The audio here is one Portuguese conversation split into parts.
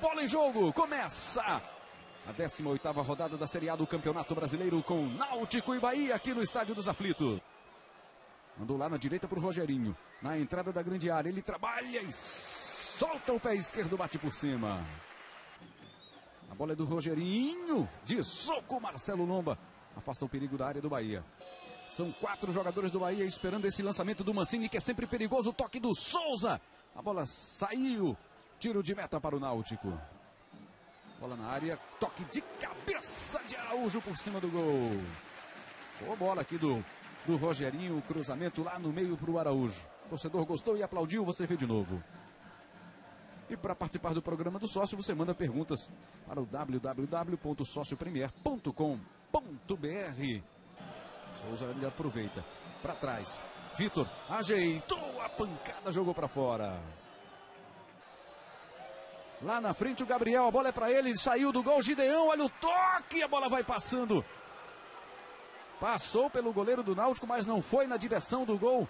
Bola em jogo, começa a 18ª rodada da Serie A do Campeonato Brasileiro com Náutico e Bahia aqui no Estádio dos Aflitos. Mandou lá na direita para o Rogerinho, na entrada da grande área, ele trabalha e solta o pé esquerdo, bate por cima. A bola é do Rogerinho, de soco, Marcelo Lomba afasta o perigo da área do Bahia. São 4 jogadores do Bahia esperando esse lançamento do Mancini, que é sempre perigoso. O toque do Souza, a bola saiu, tiro de meta para o Náutico. Bola na área, toque de cabeça de Araújo por cima do gol. Boa bola aqui do Rogerinho, cruzamento lá no meio para o Araújo. O torcedor gostou e aplaudiu, você vê de novo. E para participar do programa do sócio, você manda perguntas para o www.sociopremier.com.br. Souza ele aproveita, para trás, Vitor ajeitou a pancada, jogou para fora. Lá na frente o Gabriel, a bola é para ele, saiu do gol, Gideão, olha o toque, a bola vai passando. Passou pelo goleiro do Náutico, mas não foi na direção do gol.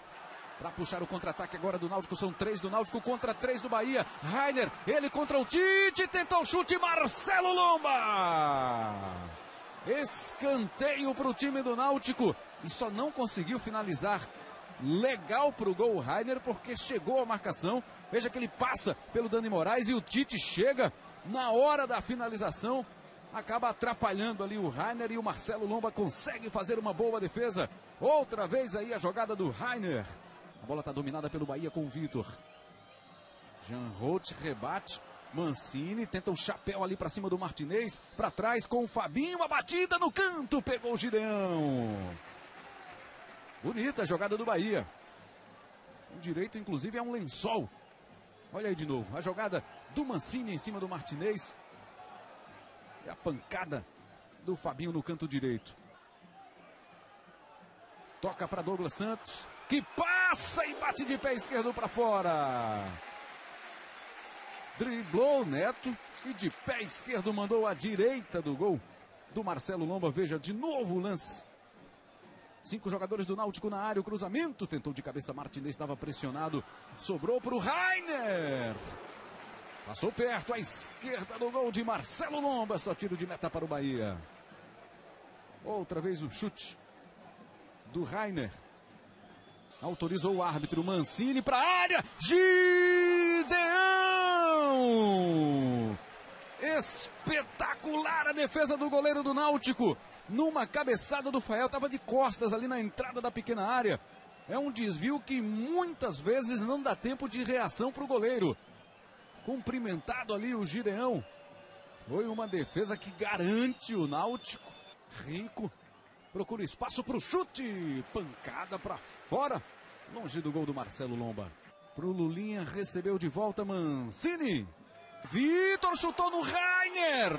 Para puxar o contra-ataque agora do Náutico, são 3 do Náutico contra 3 do Bahia. Rhayner, ele contra o Tite, tentou o chute, Marcelo Lomba! Escanteio para o time do Náutico e só não conseguiu finalizar. Legal para o gol o Rhayner, porque chegou a marcação. Veja que ele passa pelo Dani Moraes e o Tite chega na hora da finalização. Acaba atrapalhando ali o Rhayner e o Marcelo Lomba consegue fazer uma boa defesa. Outra vez aí a jogada do Rhayner. A bola está dominada pelo Bahia com o Vitor. Jean Rolt rebate. Mancini tenta um chapéu ali para cima do Martinez. Para trás com o Fabinho. A batida no canto. Pegou o Gideão. Bonita a jogada do Bahia. O direito inclusive é um lençol. Olha aí de novo. A jogada do Mancini em cima do Martinez. E a pancada do Fabinho no canto direito. Toca para Douglas Santos, que passa e bate de pé esquerdo para fora. Driblou o Neto e de pé esquerdo mandou à direita do gol do Marcelo Lomba. Veja de novo o lance. 5 jogadores do Náutico na área, o cruzamento. Tentou de cabeça, Martinez estava pressionado. Sobrou para o Rhayner. Passou perto, à esquerda do gol de Marcelo Lomba, só tiro de meta para o Bahia. Outra vez o chute do Rhayner. Autorizou o árbitro Mancini para a área. Gideão! Espetacular a defesa do goleiro do Náutico. Numa cabeçada do Fael, estava de costas ali na entrada da pequena área. É um desvio que muitas vezes não dá tempo de reação para o goleiro. Cumprimentado ali o Gideão. Foi uma defesa que garante o Náutico. Rico procura espaço para o chute. Pancada para fora. Longe do gol do Marcelo Lomba. Para o Lulinha, recebeu de volta Mancini. Vitor chutou no Rhayner.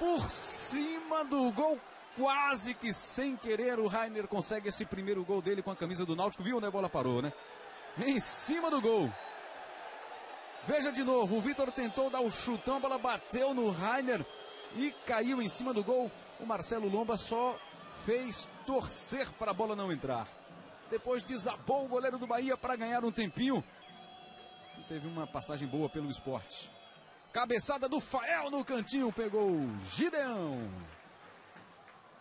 Por cima do gol. Quase que sem querer o Rhayner consegue esse primeiro gol dele com a camisa do Náutico. Viu, né? A bola parou, né? Em cima do gol. Veja de novo, o Vitor tentou dar o chutão, a bola bateu no Rhayner e caiu em cima do gol. O Marcelo Lomba só fez torcer para a bola não entrar. Depois desabou o goleiro do Bahia para ganhar um tempinho. E teve uma passagem boa pelo Sport. Cabeçada do Fael no cantinho, pegou o Gideão.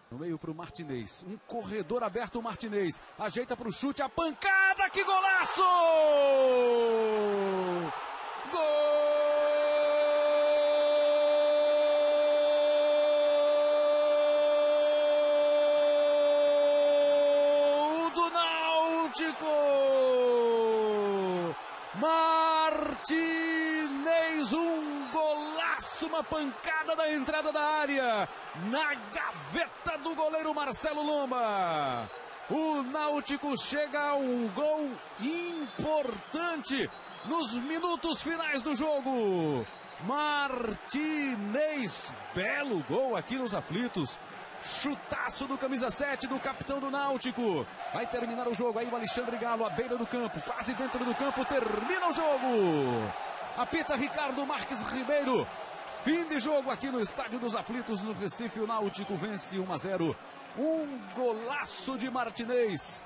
No meio para o Martinez, um corredor aberto o Martinez. Ajeita para o chute, a pancada, que golaço! Gol do Náutico! Martinez, um golaço, uma pancada da entrada da área, na gaveta do goleiro Marcelo Lomba. O Náutico chega a um gol importante nos minutos finais do jogo. Martinez, belo gol aqui nos Aflitos. Chutaço do camisa 7 do capitão do Náutico. Vai terminar o jogo aí o Alexandre Galo à beira do campo, quase dentro do campo, termina o jogo. Apita Ricardo Marques Ribeiro. Fim de jogo aqui no Estádio dos Aflitos no Recife. O Náutico vence 1-0. Um golaço de Martinez.